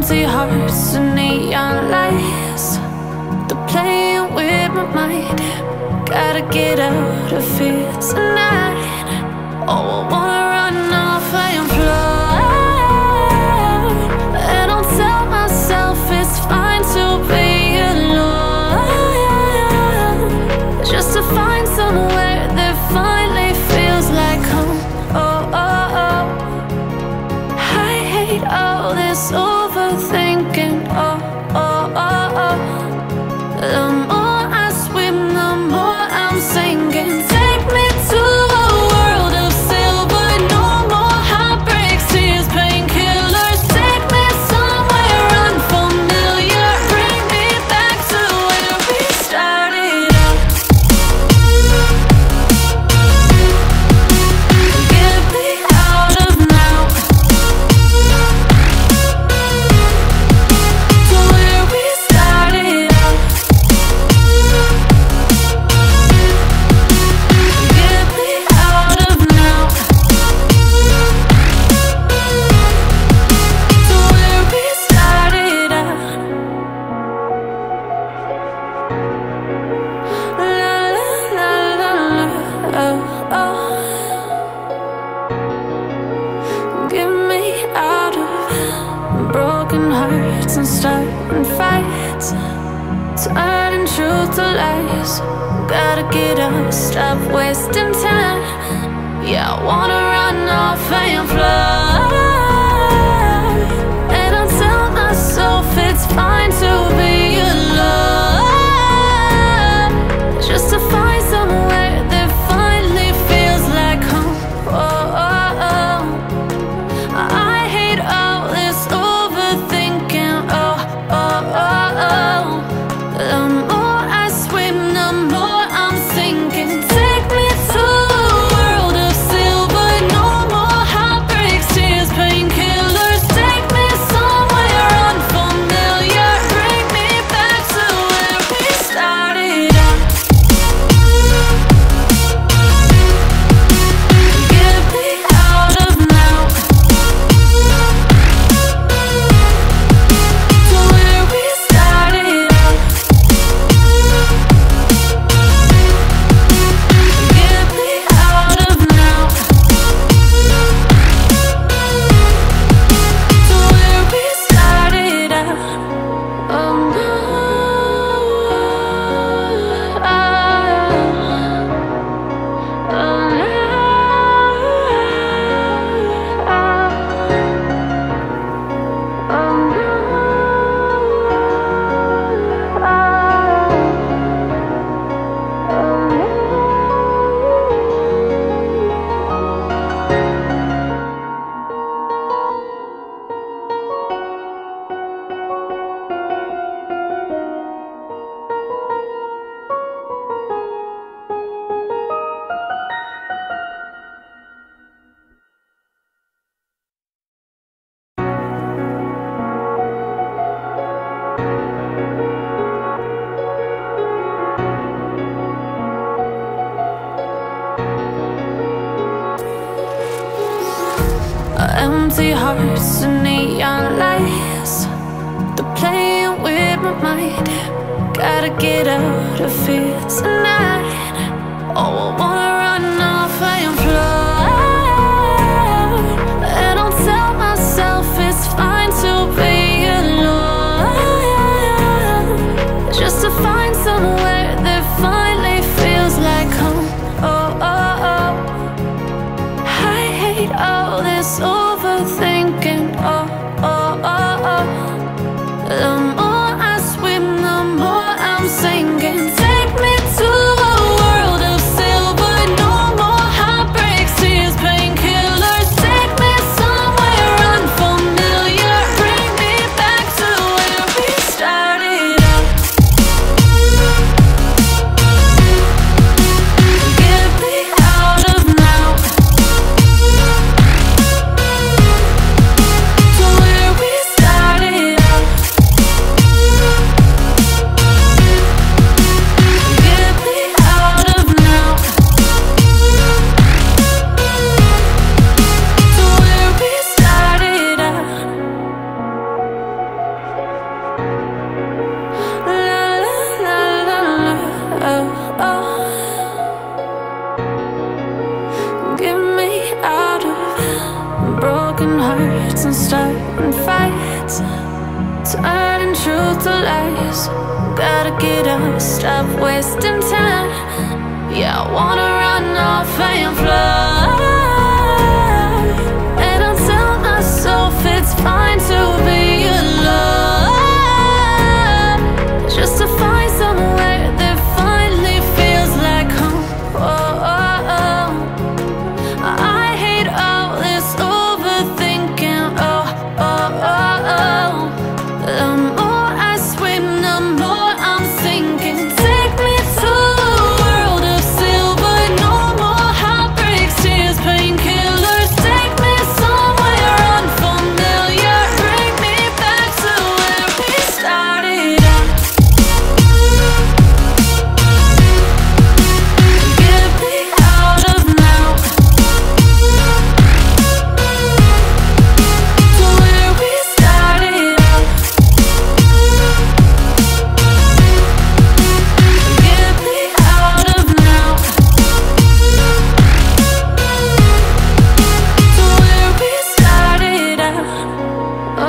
empty hearts and neon lights, they're playing with my mind. Gotta get out of here tonight. Oh, I wanna run off and fly, and I'll tell myself it's fine to be alone, just to find somewhere that finally feels like home. Oh, oh, oh, I hate all this overthinking. Oh, oh, oh, oh, broken hearts and starting fights, turning truth to lies. Gotta get up, stop wasting time. Yeah, I wanna run off and fly, and I'll tell myself it's fine to be alone, just to find somewhere that finally feels like home. Oh, oh, oh, I hate all this empty hearts and neon lights, they're playing with my mind. Gotta get out of here tonight. Oh, I wanna run off and fly, and I'll tell myself it's fine to be alone, just to find somewhere that finally feels like home. Oh, oh, oh, I hate all this overthinking. Oh, oh, oh, oh, the more I swim, the more I'm sinking. Take me to a world of silver starting fights, turning truth to lies. Gotta get up, stop wasting time. Yeah, I wanna run off and fly, and I'll tell myself it's fine to be alone, just to find somewhere that finally feels like home. Oh, oh, oh. I hate all this overthinking. Oh, oh, oh, oh. The more I swim, the more I'm sinking. Take me to a world of silver. No more heartbreaks, tears, painkillers. Take me somewhere unfamiliar. Bring me back to where we started out. Get me out of now, to where we started out. Get me out of now, to where we started out. Oh no,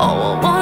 Oh, I want